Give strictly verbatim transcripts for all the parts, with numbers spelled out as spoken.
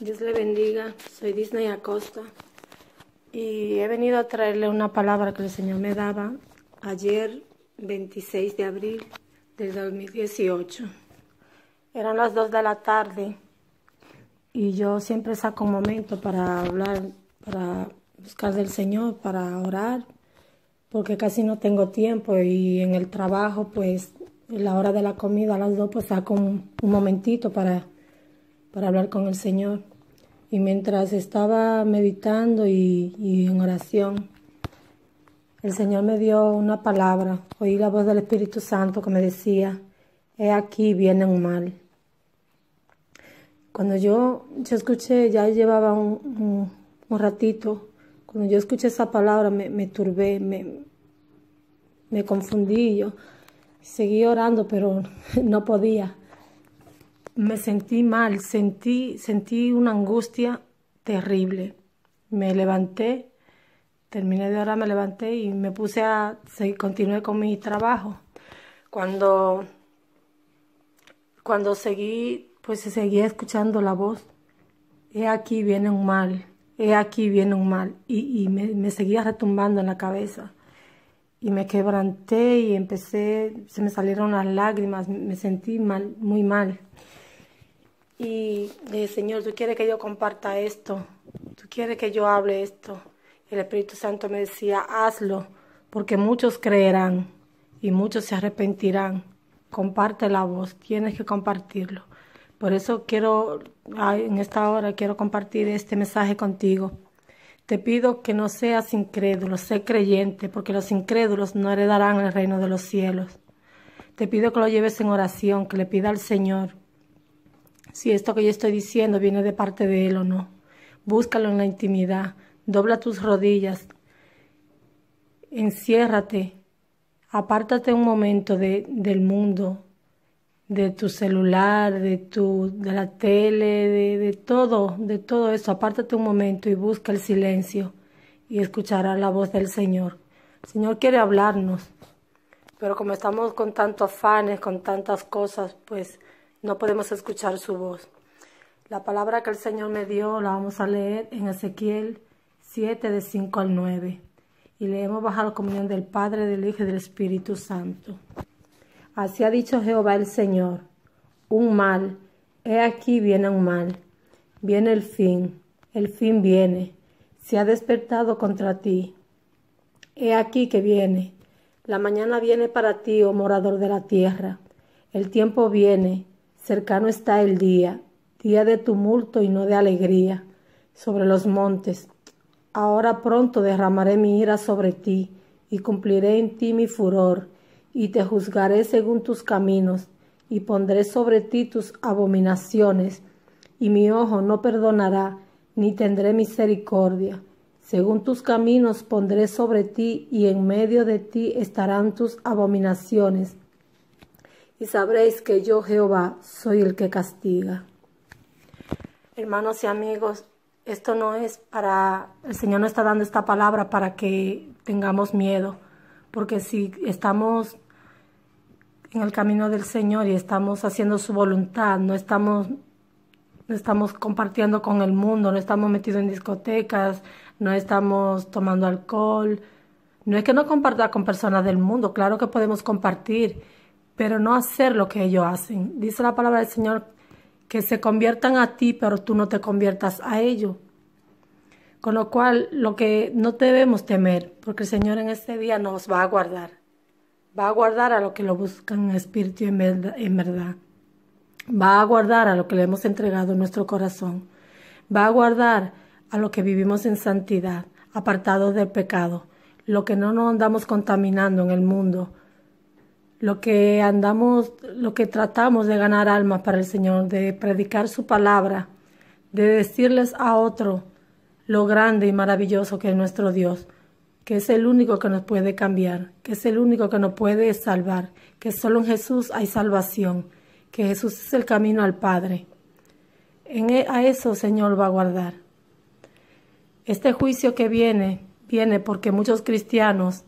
Dios le bendiga, soy Disney Acosta y he venido a traerle una palabra que el Señor me daba ayer veintiséis de abril del dos mil dieciocho. Eran las dos de la tarde y yo siempre saco un momento para hablar, para buscar del Señor, para orar, porque casi no tengo tiempo y en el trabajo, pues, en la hora de la comida a las dos, pues saco un, un momentito para para hablar con el Señor. Y mientras estaba meditando y, y en oración, el Señor me dio una palabra. Oí la voz del Espíritu Santo que me decía: he aquí viene un mal. Cuando yo, yo escuché, ya llevaba un, un, un ratito, cuando yo escuché esa palabra me, me turbé, me, me confundí. Yo seguí orando, pero no podía. Me sentí mal, sentí, sentí una angustia terrible. Me levanté, terminé de orar, me levanté y me puse a seguir, continué con mi trabajo. Cuando, cuando seguí, pues seguía escuchando la voz: he aquí viene un mal, he aquí viene un mal. Y, y me, me seguía retumbando en la cabeza. Y me quebranté y empecé, se me salieron las lágrimas, me sentí mal, muy mal. Y dije: Señor, tú quieres que yo comparta esto, tú quieres que yo hable esto. El Espíritu Santo me decía: hazlo, porque muchos creerán y muchos se arrepentirán. Comparte la voz, tienes que compartirlo. Por eso quiero, en esta hora, quiero compartir este mensaje contigo. Te pido que no seas incrédulo, sé creyente, porque los incrédulos no heredarán el reino de los cielos. Te pido que lo lleves en oración, que le pida al Señor si esto que yo estoy diciendo viene de parte de Él o no. Búscalo en la intimidad, dobla tus rodillas, enciérrate, apártate un momento de, del mundo, de tu celular, de, tu, de la tele, de, de todo, de todo eso. Apártate un momento y busca el silencio y escucharás la voz del Señor. El Señor quiere hablarnos, pero como estamos con tantos afanes, con tantas cosas, pues no podemos escuchar su voz. La palabra que el Señor me dio la vamos a leer en Ezequiel siete, de cinco al nueve. Y leemos bajo la comunión del Padre, del Hijo y del Espíritu Santo. Así ha dicho Jehová el Señor: un mal, he aquí viene un mal. Viene el fin, el fin viene. Se ha despertado contra ti. He aquí que viene. La mañana viene para ti, oh morador de la tierra. El tiempo viene. Cercano está el día, día de tumulto y no de alegría, sobre los montes. Ahora pronto derramaré mi ira sobre ti, y cumpliré en ti mi furor, y te juzgaré según tus caminos, y pondré sobre ti tus abominaciones, y mi ojo no perdonará, ni tendré misericordia. Según tus caminos pondré sobre ti, y en medio de ti estarán tus abominaciones. Y sabréis que yo, Jehová, soy el que castiga. Hermanos y amigos, esto no es para... El Señor no está dando esta palabra para que tengamos miedo. Porque si estamos en el camino del Señor y estamos haciendo su voluntad, no estamos, no estamos compartiendo con el mundo, no estamos metidos en discotecas, no estamos tomando alcohol. No es que no comparta con personas del mundo, claro que podemos compartir, pero no hacer lo que ellos hacen. Dice la palabra del Señor que se conviertan a ti, pero tú no te conviertas a ellos. Con lo cual, lo que no debemos temer, porque el Señor en este día nos va a guardar. Va a guardar a los que lo buscan en espíritu y en verdad, en verdad. Va a guardar a los que le hemos entregado en nuestro corazón. Va a guardar a los que vivimos en santidad, apartados del pecado, lo que no nos andamos contaminando en el mundo, lo que andamos, lo que tratamos de ganar almas para el Señor, de predicar su palabra, de decirles a otro lo grande y maravilloso que es nuestro Dios, que es el único que nos puede cambiar, que es el único que nos puede salvar, que solo en Jesús hay salvación, que Jesús es el camino al Padre. En, a eso el Señor va a guardar. Este juicio que viene, viene porque muchos cristianos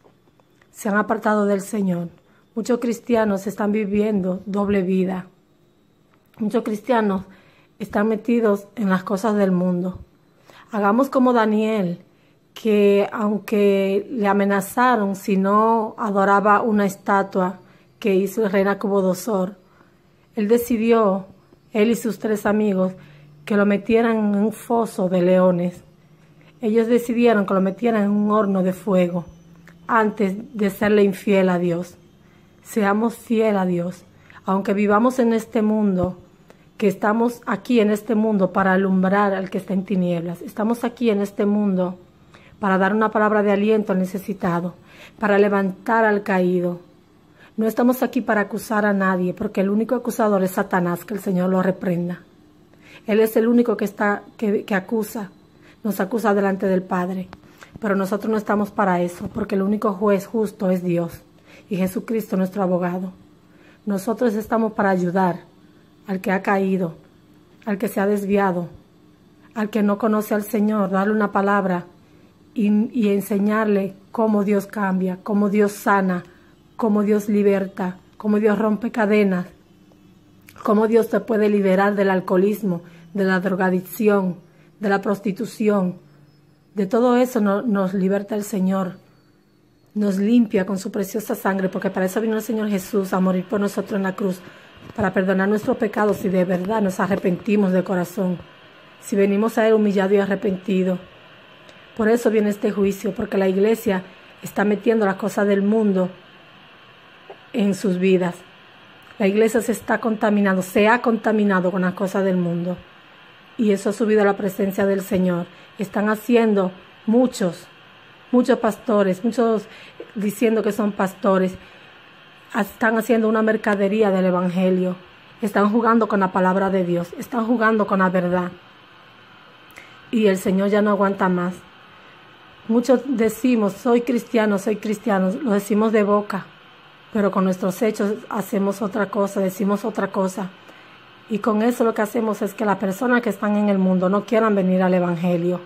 se han apartado del Señor. Muchos cristianos están viviendo doble vida. Muchos cristianos están metidos en las cosas del mundo. Hagamos como Daniel, que aunque le amenazaron si no adoraba una estatua que hizo el rey Nabucodonosor, él decidió, él y sus tres amigos, que lo metieran en un foso de leones. Ellos decidieron que lo metieran en un horno de fuego antes de serle infiel a Dios. Seamos fieles a Dios, aunque vivamos en este mundo, que estamos aquí en este mundo para alumbrar al que está en tinieblas. Estamos aquí en este mundo para dar una palabra de aliento al necesitado, para levantar al caído. No estamos aquí para acusar a nadie, porque el único acusador es Satanás, que el Señor lo reprenda. Él es el único que, está, que, que acusa, nos acusa delante del Padre. Pero nosotros no estamos para eso, porque el único juez justo es Dios y Jesucristo nuestro abogado. Nosotros estamos para ayudar al que ha caído, al que se ha desviado, al que no conoce al Señor, darle una palabra y, y enseñarle cómo Dios cambia, cómo Dios sana, cómo Dios liberta, cómo Dios rompe cadenas, cómo Dios te puede liberar del alcoholismo, de la drogadicción, de la prostitución. De todo eso no, nos liberta el Señor, nos limpia con su preciosa sangre, porque para eso vino el Señor Jesús a morir por nosotros en la cruz, para perdonar nuestros pecados si de verdad nos arrepentimos de corazón, si venimos a Él humillado y arrepentido. Por eso viene este juicio, porque la iglesia está metiendo las cosas del mundo en sus vidas. La iglesia se está contaminando, se ha contaminado con las cosas del mundo. Y eso ha subido a la presencia del Señor. Están haciendo muchos, muchos pastores, muchos diciendo que son pastores. Están haciendo una mercadería del Evangelio. Están jugando con la palabra de Dios. Están jugando con la verdad. Y el Señor ya no aguanta más. Muchos decimos, soy cristiano, soy cristiano. Lo decimos de boca, pero con nuestros hechos hacemos otra cosa, decimos otra cosa. Y con eso lo que hacemos es que las personas que están en el mundo no quieran venir al Evangelio,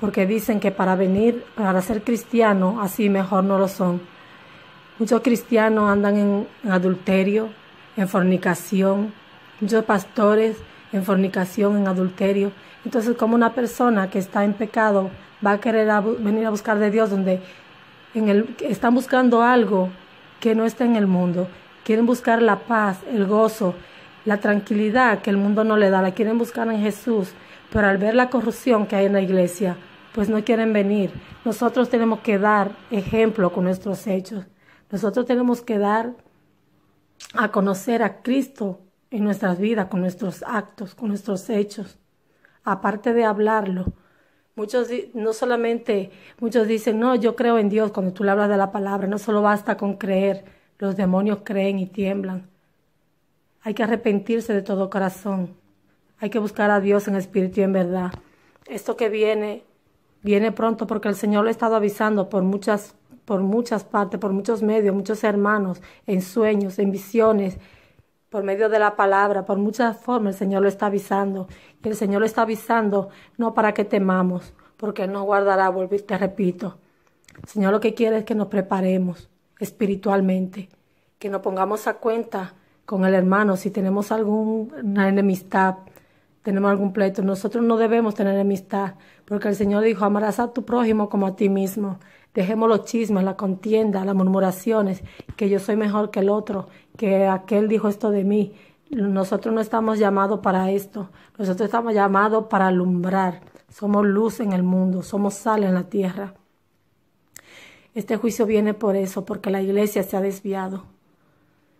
porque dicen que para venir, para ser cristiano, así mejor no lo son. Muchos cristianos andan en, en adulterio, en fornicación, muchos pastores en fornicación, en adulterio. Entonces, como una persona que está en pecado va a querer a, venir a buscar de Dios donde en el, están buscando algo que no está en el mundo? Quieren buscar la paz, el gozo, la tranquilidad que el mundo no le da, la quieren buscar en Jesús, pero al ver la corrupción que hay en la iglesia, pues no quieren venir. Nosotros tenemos que dar ejemplo con nuestros hechos. Nosotros tenemos que dar a conocer a Cristo en nuestras vidas, con nuestros actos, con nuestros hechos. Aparte de hablarlo, muchos no solamente, muchos dicen, no, yo creo en Dios. Cuando tú le hablas de la palabra, no solo basta con creer, los demonios creen y tiemblan. Hay que arrepentirse de todo corazón. Hay que buscar a Dios en espíritu y en verdad. Esto que viene, viene pronto, porque el Señor lo ha estado avisando por muchas, por muchas partes, por muchos medios, muchos hermanos, en sueños, en visiones, por medio de la palabra, por muchas formas el Señor lo está avisando. Y el Señor lo está avisando no para que temamos, porque Él nos guardará, vuelvo y te repito. El Señor lo que quiere es que nos preparemos espiritualmente, que nos pongamos a cuenta con el hermano, si tenemos alguna enemistad, tenemos algún pleito. Nosotros no debemos tener enemistad, porque el Señor dijo, amarás a tu prójimo como a ti mismo. Dejemos los chismes, la contienda, las murmuraciones, que yo soy mejor que el otro, que aquel dijo esto de mí. Nosotros no estamos llamados para esto. Nosotros estamos llamados para alumbrar. Somos luz en el mundo, somos sal en la tierra. Este juicio viene por eso, porque la iglesia se ha desviado.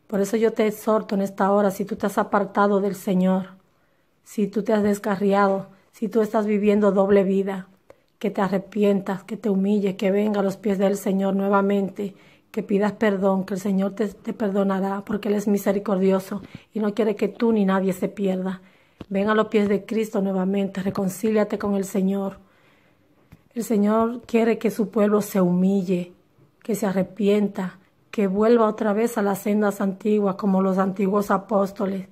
Por eso yo te exhorto en esta hora, si tú te has apartado del Señor, si tú te has descarriado, si tú estás viviendo doble vida, que te arrepientas, que te humilles, que venga a los pies del Señor nuevamente, que pidas perdón, que el Señor te, te perdonará, porque Él es misericordioso y no quiere que tú ni nadie se pierda. Ven a los pies de Cristo nuevamente, reconcíliate con el Señor. El Señor quiere que su pueblo se humille, que se arrepienta, que vuelva otra vez a las sendas antiguas como los antiguos apóstoles,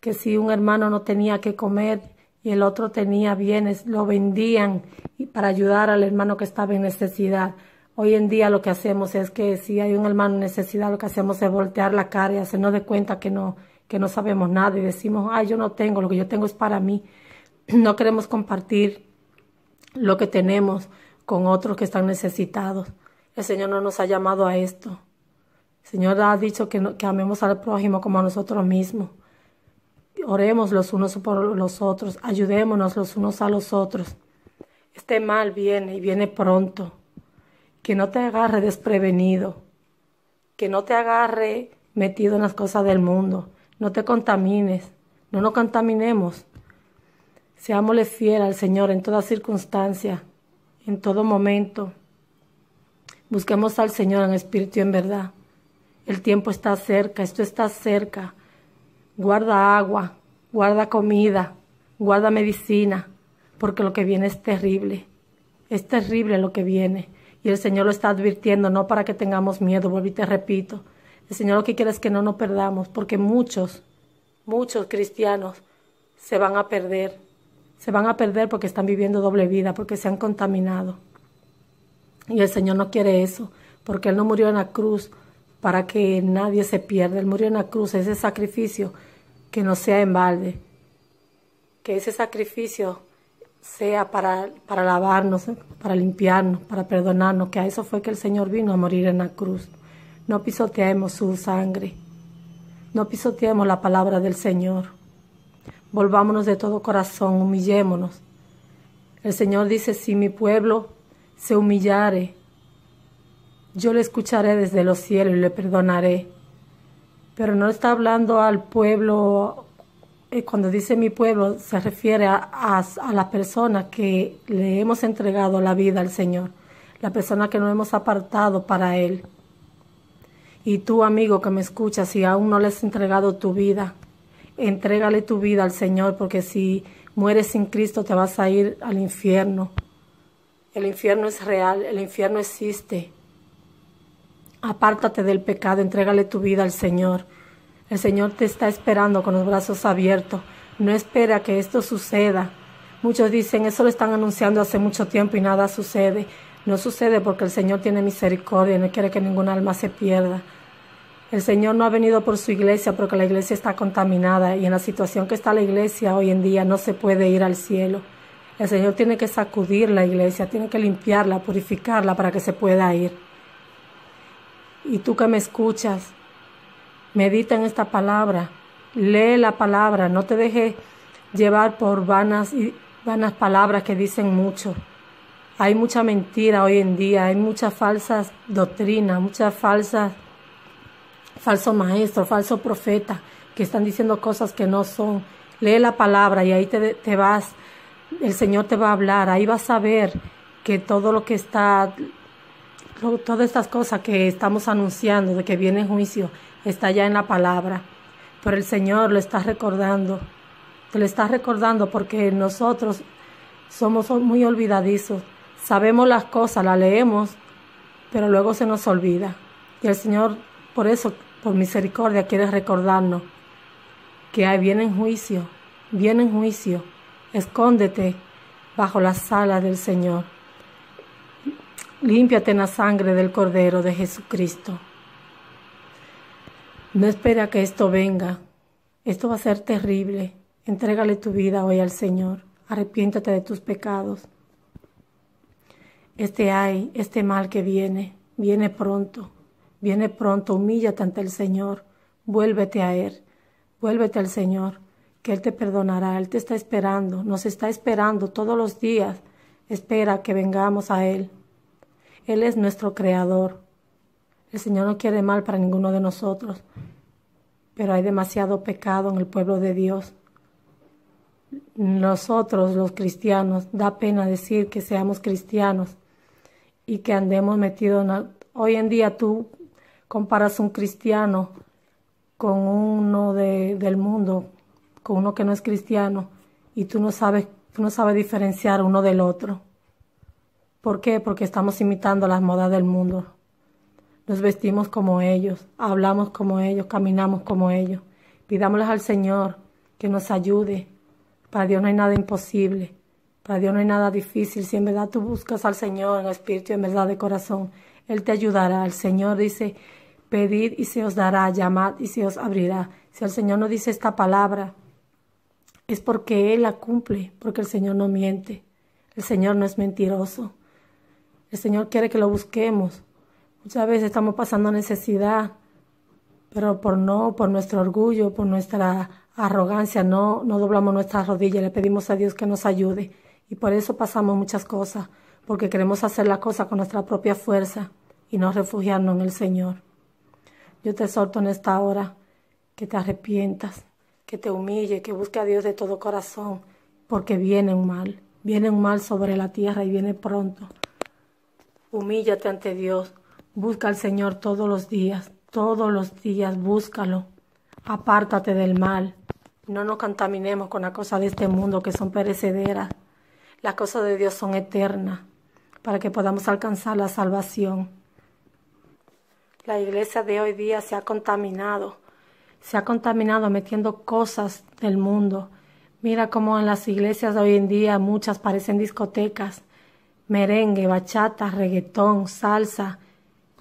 que si un hermano no tenía que comer y el otro tenía bienes, lo vendían y para ayudar al hermano que estaba en necesidad. Hoy en día lo que hacemos es que si hay un hermano en necesidad, lo que hacemos es voltear la cara y hacernos de cuenta que no, que no sabemos nada y decimos, ay, yo no tengo, lo que yo tengo es para mí. No queremos compartir lo que tenemos con otros que están necesitados. El Señor no nos ha llamado a esto. El Señor ha dicho que, no, que amemos al prójimo como a nosotros mismos. Oremos los unos por los otros, ayudémonos los unos a los otros. Este mal viene y viene pronto. Que no te agarre desprevenido, que no te agarre metido en las cosas del mundo. No te contamines, no nos contaminemos. Seámosle fiel al Señor en toda circunstancia, en todo momento. Busquemos al Señor en espíritu y en verdad. El tiempo está cerca, esto está cerca. Guarda agua, guarda comida, guarda medicina, porque lo que viene es terrible. Es terrible lo que viene. Y el Señor lo está advirtiendo, no para que tengamos miedo, vuelvo y te repito. El Señor lo que quiere es que no nos perdamos, porque muchos, muchos cristianos se van a perder. Se van a perder porque están viviendo doble vida, porque se han contaminado. Y el Señor no quiere eso, porque Él no murió en la cruz para que nadie se pierda. Él murió en la cruz, ese sacrificio que no sea en balde. Que ese sacrificio sea para, para lavarnos, para limpiarnos, para perdonarnos, que a eso fue que el Señor vino a morir en la cruz. No pisoteemos su sangre, no pisoteemos la palabra del Señor. Volvámonos de todo corazón, humillémonos. El Señor dice, si mi pueblo se humillare, yo le escucharé desde los cielos y le perdonaré. Pero no está hablando al pueblo. Cuando dice mi pueblo, se refiere a, a, a las personas que le hemos entregado la vida al Señor, las personas que nos hemos apartado para Él. Y tú, amigo que me escuchas, si aún no le has entregado tu vida, entrégale tu vida al Señor, porque si mueres sin Cristo te vas a ir al infierno. El infierno es real, el infierno existe. Apártate del pecado, entrégale tu vida al Señor. El Señor te está esperando con los brazos abiertos. No espera que esto suceda. Muchos dicen, eso lo están anunciando hace mucho tiempo y nada sucede. No sucede porque el Señor tiene misericordia y no quiere que ningún alma se pierda. El Señor no ha venido por su iglesia porque la iglesia está contaminada y en la situación que está la iglesia hoy en día no se puede ir al cielo. El Señor tiene que sacudir la iglesia, tiene que limpiarla, purificarla para que se pueda ir. Y tú que me escuchas, medita en esta palabra, lee la palabra, no te dejes llevar por vanas, y, vanas palabras que dicen mucho. Hay mucha mentira hoy en día, hay muchas falsas doctrinas, muchas falsas, falsos maestros, falsos profetas que están diciendo cosas que no son. Lee la palabra y ahí te, te vas, el Señor te va a hablar, ahí vas a ver que todo lo que está, lo, todas estas cosas que estamos anunciando, de que viene juicio, está ya en la palabra, pero el Señor lo está recordando, te lo está recordando porque nosotros somos muy olvidadizos, sabemos las cosas, las leemos, pero luego se nos olvida. Y el Señor, por eso, por misericordia, quiere recordarnos que ahí viene en juicio, viene en juicio, escóndete bajo las alas del Señor, límpiate en la sangre del Cordero de Jesucristo. No espera que esto venga. Esto va a ser terrible. Entrégale tu vida hoy al Señor. Arrepiéntate de tus pecados. Este ay, este mal que viene, viene pronto. Viene pronto. Humíllate ante el Señor. Vuélvete a Él. Vuélvete al Señor, que Él te perdonará. Él te está esperando. Nos está esperando todos los días. Espera que vengamos a Él. Él es nuestro Creador. El Señor no quiere mal para ninguno de nosotros, pero hay demasiado pecado en el pueblo de Dios. Nosotros, los cristianos, da pena decir que seamos cristianos y que andemos metidos en la... Hoy en día tú comparas un cristiano con uno de, del mundo, con uno que no es cristiano, y tú no sabes, tú no sabes diferenciar uno del otro. ¿Por qué? Porque estamos imitando las modas del mundo. Nos vestimos como ellos, hablamos como ellos, caminamos como ellos. Pidámosles al Señor que nos ayude. Para Dios no hay nada imposible, para Dios no hay nada difícil. Si en verdad tú buscas al Señor en espíritu y en verdad de corazón, Él te ayudará. El Señor dice, pedid y se os dará, llamad y se os abrirá. Si el Señor no dice esta palabra, es porque Él la cumple, porque el Señor no miente. El Señor no es mentiroso. El Señor quiere que lo busquemos. Muchas veces estamos pasando necesidad, pero por no, por nuestro orgullo, por nuestra arrogancia, no, no doblamos nuestras rodillas, le pedimos a Dios que nos ayude. Y por eso pasamos muchas cosas, porque queremos hacer las cosas con nuestra propia fuerza y no refugiarnos en el Señor. Yo te exhorto en esta hora que te arrepientas, que te humilles, que busques a Dios de todo corazón, porque viene un mal. Viene un mal sobre la tierra y viene pronto. Humíllate ante Dios. Busca al Señor todos los días. Todos los días búscalo. Apártate del mal. No nos contaminemos con las cosas de este mundo que son perecederas. Las cosas de Dios son eternas para que podamos alcanzar la salvación. La iglesia de hoy día se ha contaminado. Se ha contaminado metiendo cosas del mundo. Mira cómo en las iglesias de hoy en día muchas parecen discotecas, merengue, bachata, reggaetón, salsa,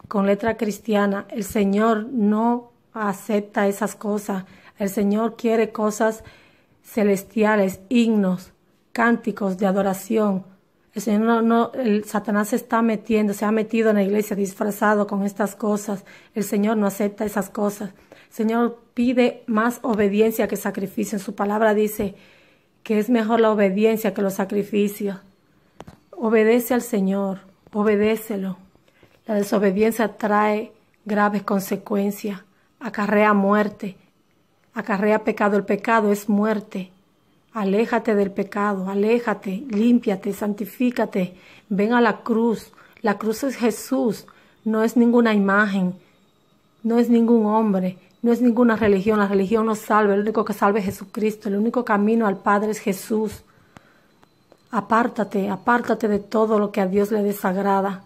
con letra cristiana. El Señor no acepta esas cosas. El Señor quiere cosas celestiales, himnos, cánticos de adoración. El Señor no, no, el Satanás se está metiendo, se ha metido en la iglesia disfrazado con estas cosas. El Señor no acepta esas cosas. El Señor pide más obediencia que sacrificio. En su palabra dice que es mejor la obediencia que los sacrificios. Obedece al Señor, obedécelo. La desobediencia trae graves consecuencias, acarrea muerte, acarrea pecado. El pecado es muerte. Aléjate del pecado, aléjate, límpiate, santifícate, ven a la cruz. La cruz es Jesús, no es ninguna imagen, no es ningún hombre, no es ninguna religión. La religión no salva, el único que salva es Jesucristo, el único camino al Padre es Jesús. Apártate, apártate de todo lo que a Dios le desagrada,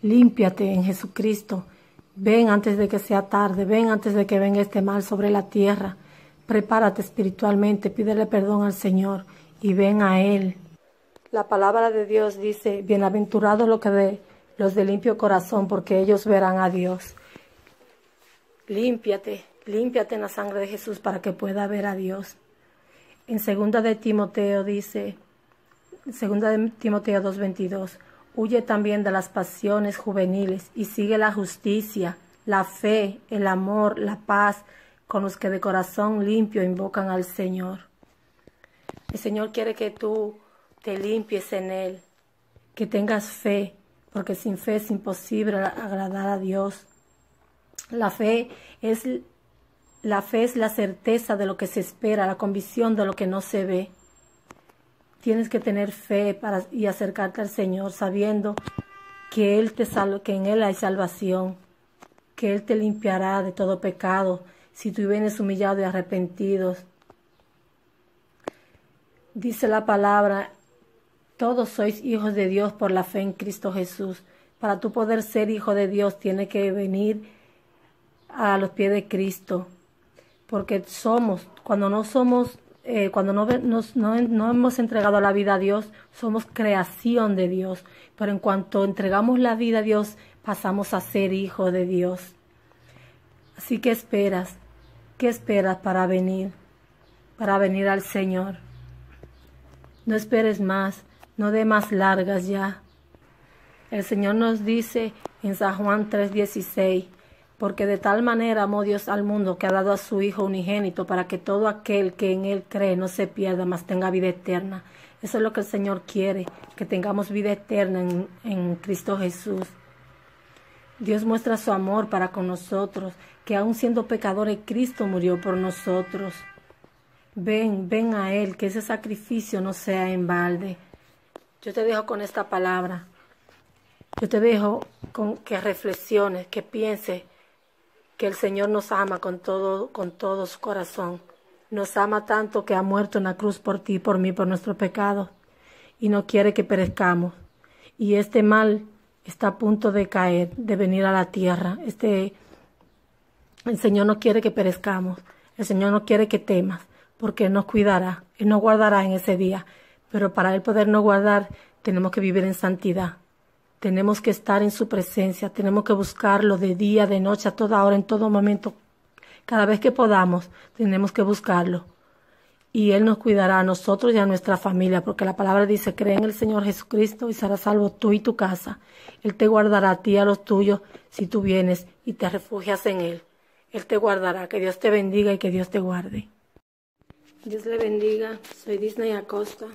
límpiate en Jesucristo, ven antes de que sea tarde, ven antes de que venga este mal sobre la tierra. Prepárate espiritualmente, pídele perdón al Señor y ven a Él. La palabra de Dios dice, bienaventurados los que de, los de limpio corazón, porque ellos verán a Dios. Límpiate, límpiate en la sangre de Jesús para que pueda ver a Dios. En Segunda de Timoteo dice, Segunda de Timoteo dos veintidós, huye también de las pasiones juveniles y sigue la justicia, la fe, el amor, la paz, con los que de corazón limpio invocan al Señor. El Señor quiere que tú te limpies en Él, que tengas fe, porque sin fe es imposible agradar a Dios. La fe es la, fe es la certeza de lo que se espera, la convicción de lo que no se ve. Tienes que tener fe para, y acercarte al Señor sabiendo que, Él te salva, que en Él hay salvación, que Él te limpiará de todo pecado, si tú vienes humillado y arrepentido. Dice la palabra, todos sois hijos de Dios por la fe en Cristo Jesús. Para tú poder ser hijo de Dios, tienes que venir a los pies de Cristo. Porque somos, cuando no somos, eh, cuando no, nos, no, no hemos entregado la vida a Dios, somos creación de Dios. Pero en cuanto entregamos la vida a Dios, pasamos a ser hijos de Dios. Así que esperas. ¿Qué esperas para venir? Para venir al Señor. No esperes más. No dé más largas ya. El Señor nos dice en San Juan tres dieciséis, porque de tal manera amó Dios al mundo que ha dado a su Hijo unigénito para que todo aquel que en Él cree no se pierda, mas tenga vida eterna. Eso es lo que el Señor quiere, que tengamos vida eterna en, en Cristo Jesús. Dios muestra su amor para con nosotros, que aun siendo pecadores, Cristo murió por nosotros. Ven, ven a Él, que ese sacrificio no sea en balde. Yo te dejo con esta palabra. Yo te dejo con que reflexiones, que pienses que el Señor nos ama con todo, con todo su corazón. Nos ama tanto que ha muerto en la cruz por ti, por mí, por nuestro pecado. Y no quiere que perezcamos. Y este mal está a punto de caer, de venir a la tierra. Este, el Señor no quiere que perezcamos. El Señor no quiere que temas, porque Él nos cuidará. Él nos guardará en ese día. Pero para Él podernos guardar, tenemos que vivir en santidad. Tenemos que estar en su presencia. Tenemos que buscarlo de día, de noche, a toda hora, en todo momento. Cada vez que podamos, tenemos que buscarlo. Y Él nos cuidará a nosotros y a nuestra familia, porque la palabra dice, cree en el Señor Jesucristo y serás salvo tú y tu casa. Él te guardará a ti y a los tuyos si tú vienes y te refugias en Él. Él te guardará. Que Dios te bendiga y que Dios te guarde. Dios le bendiga. Soy Disney Acosta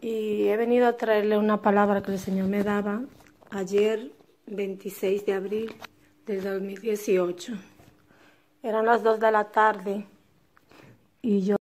y he venido a traerle una palabra que el Señor me daba ayer, veintiséis de abril del dos mil dieciocho. Eran las dos de la tarde y yo